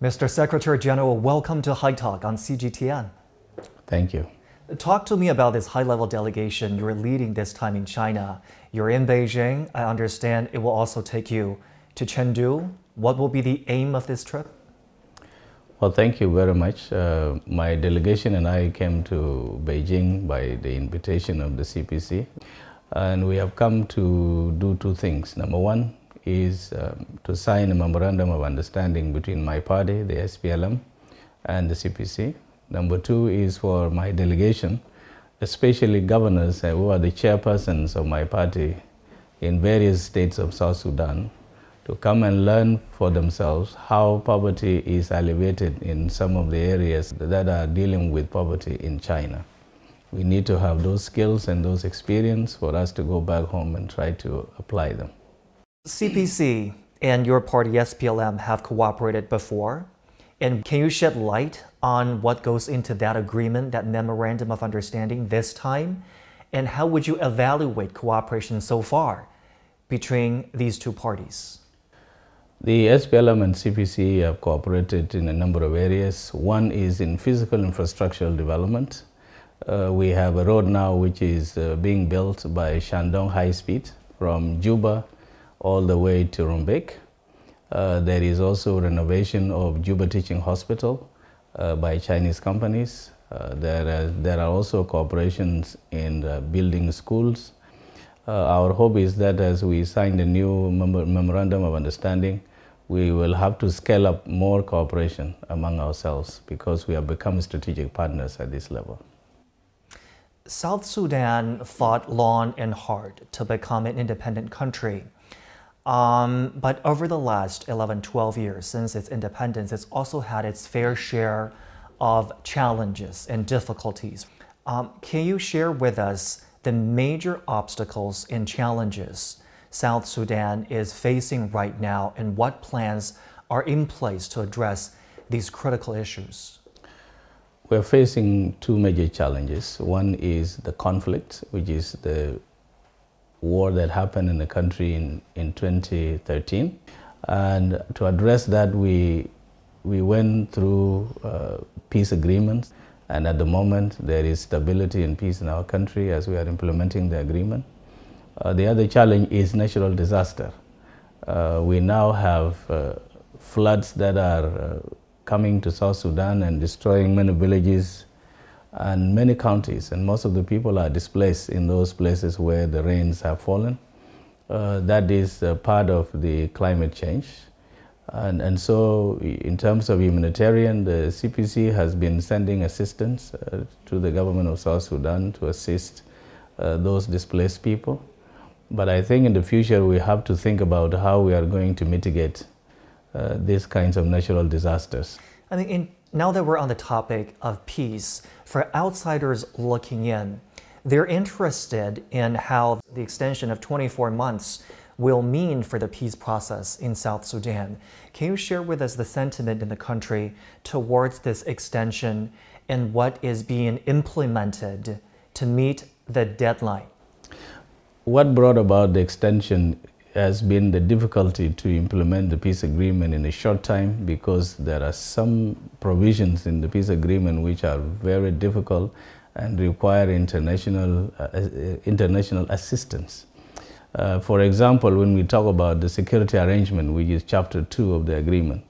Mr. Secretary General, welcome to High Talk on CGTN. Thank you. Talk to me about this high-level delegation you're leading this time in China. You're in Beijing. I understand it will also take you to Chengdu. What will be the aim of this trip? Well, thank you very much. My delegation and I came to Beijing by the invitation of the CPC. And we have come to do two things. Number one is to sign a memorandum of understanding between my party, the SPLM, and the CPC. Number two is for my delegation, especially governors who are the chairpersons of my party in various states of South Sudan, to come and learn for themselves how poverty is alleviated in some of the areas that are dealing with poverty in China. We need to have those skills and those experience for us to go back home and try to apply them. CPC and your party SPLM have cooperated before, and can you shed light on what goes into that agreement, that memorandum of understanding this time, and how would you evaluate cooperation so far between these two parties? The SPLM and CPC have cooperated in a number of areas. One is in physical infrastructural development. We have a road now which is being built by Shandong High Speed from Juba all the way to Rumbek. There is also renovation of Juba Teaching Hospital by Chinese companies. There are also cooperations in building schools. Our hope is that as we sign the new memorandum of understanding, we will have to scale up more cooperation among ourselves because we have become strategic partners at this level. South Sudan fought long and hard to become an independent country. But over the last 11, 12 years since its independence, it's also had its fair share of challenges and difficulties. Can you share with us the major obstacles and challenges South Sudan is facing right now, and what plans are in place to address these critical issues? We're facing two major challenges. One is the conflict, which is the war that happened in the country in 2013, and to address that we went through peace agreements, and at the moment there is stability and peace in our country as we are implementing the agreement. The other challenge is natural disaster. We now have floods that are coming to South Sudan and destroying many villages and many counties, and most of the people are displaced in those places where the rains have fallen. That is part of the climate change. And so in terms of humanitarian, the CPC has been sending assistance to the government of South Sudan to assist those displaced people. But I think in the future we have to think about how we are going to mitigate these kinds of natural disasters. I mean, now that we're on the topic of peace, for outsiders looking in, they're interested in how the extension of 24 months will mean for the peace process in South Sudan. Can you share with us the sentiment in the country towards this extension and what is being implemented to meet the deadline? What brought about the extension has been the difficulty to implement the peace agreement in a short time, because there are some provisions in the peace agreement which are very difficult and require international assistance. For example, when we talk about the security arrangement, which is Chapter 2 of the agreement,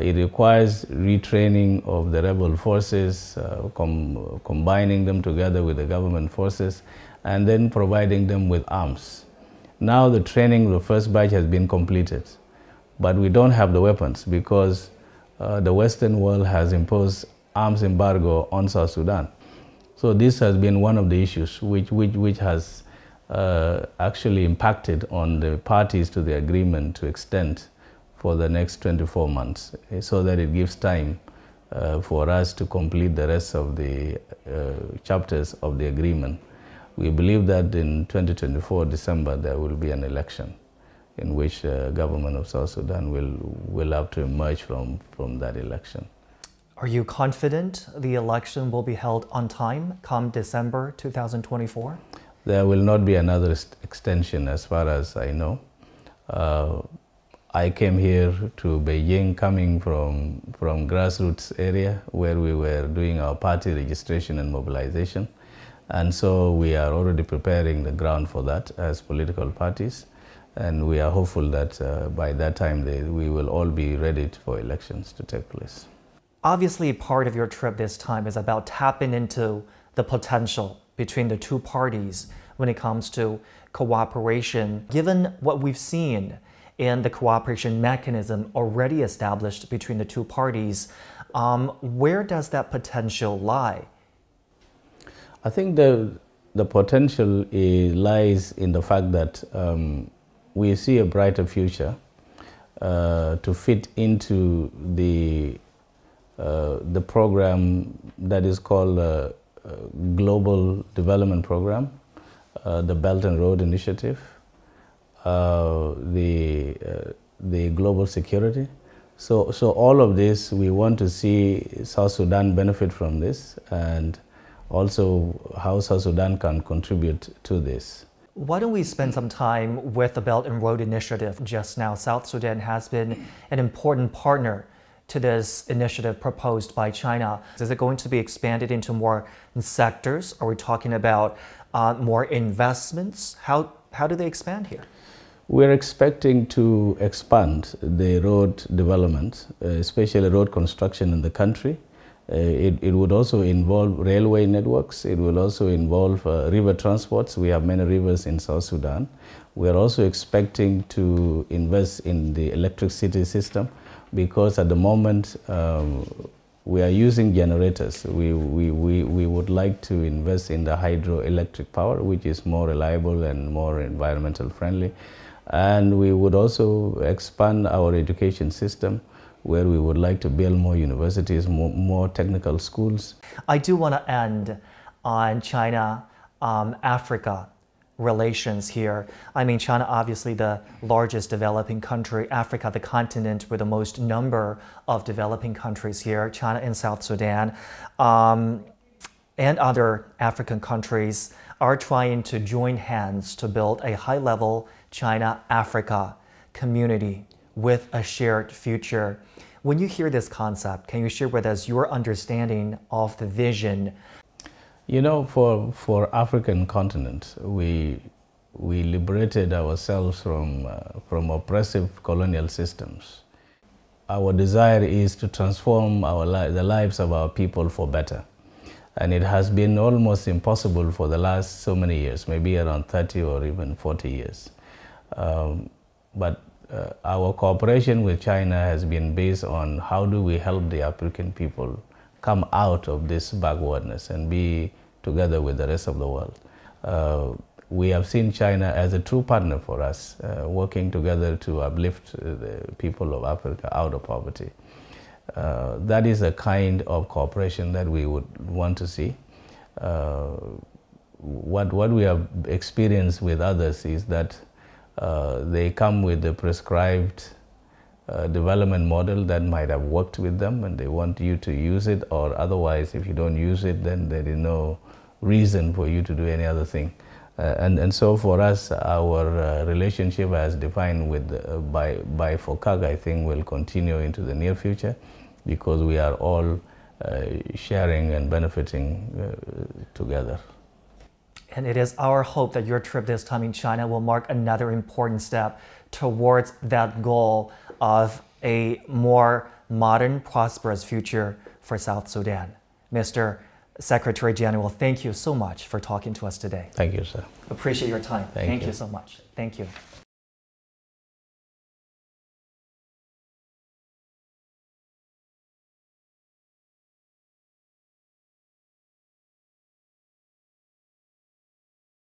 it requires retraining of the rebel forces, combining them together with the government forces, and then providing them with arms. Now the training, the first batch has been completed, but we don't have the weapons because the Western world has imposed arms embargo on South Sudan. So this has been one of the issues which has actually impacted on the parties to the agreement to extend for the next 24 months so that it gives time for us to complete the rest of the chapters of the agreement. We believe that in 2024, December, there will be an election in which the government of South Sudan will have to emerge from that election. Are you confident the election will be held on time come December 2024? There will not be another extension as far as I know. I came here to Beijing coming from grassroots area where we were doing our party registration and mobilization. And so we are already preparing the ground for that as political parties. And we are hopeful that by that time we will all be ready for elections to take place. Obviously, part of your trip this time is about tapping into the potential between the two parties when it comes to cooperation. Given what we've seen in the cooperation mechanism already established between the two parties, where does that potential lie? I think the potential lies in the fact that we see a brighter future to fit into the program that is called Global Development Program, the Belt and Road Initiative, the Global Security. So all of this, we want to see South Sudan benefit from this, and also how South Sudan can contribute to this. Why don't we spend some time with the Belt and Road Initiative? Just now, South Sudan has been an important partner to this initiative proposed by China. Is it going to be expanded into more sectors? Are we talking about more investments? How do they expand here? We're expecting to expand the road development, especially road construction in the country. It would also involve railway networks. It will also involve river transports. We have many rivers in South Sudan. We are also expecting to invest in the electricity system, because at the moment we are using generators. We would like to invest in the hydroelectric power, which is more reliable and more environmental friendly. And we would also expand our education system, where we would like to build more universities, more technical schools. I do want to end on China-Africa relations here. I mean, China, obviously the largest developing country, Africa, the continent with the most number of developing countries here, China and South Sudan, and other African countries are trying to join hands to build a high-level China-Africa community with a shared future. When you hear this concept, can you share with us your understanding of the vision? You know, for African continent, we liberated ourselves from oppressive colonial systems. Our desire is to transform the lives of our people for better. And it has been almost impossible for the last so many years, maybe around 30 or even 40 years. But our cooperation with China has been based on how do we help the African people come out of this backwardness and be together with the rest of the world. We have seen China as a true partner for us, working together to uplift the people of Africa out of poverty. That is a kind of cooperation that we would want to see. What we have experienced with others is that they come with the prescribed development model that might have worked with them, and they want you to use it, or otherwise if you don't use it, then there is no reason for you to do any other thing. And so for us, our relationship as defined with, by FOCAG, I think will continue into the near future, because we are all sharing and benefiting together. And it is our hope that your trip this time in China will mark another important step towards that goal of a more modern, prosperous future for South Sudan. Mr. Secretary General, thank you so much for talking to us today. Thank you, sir. Appreciate your time. Thank you so much. Thank you.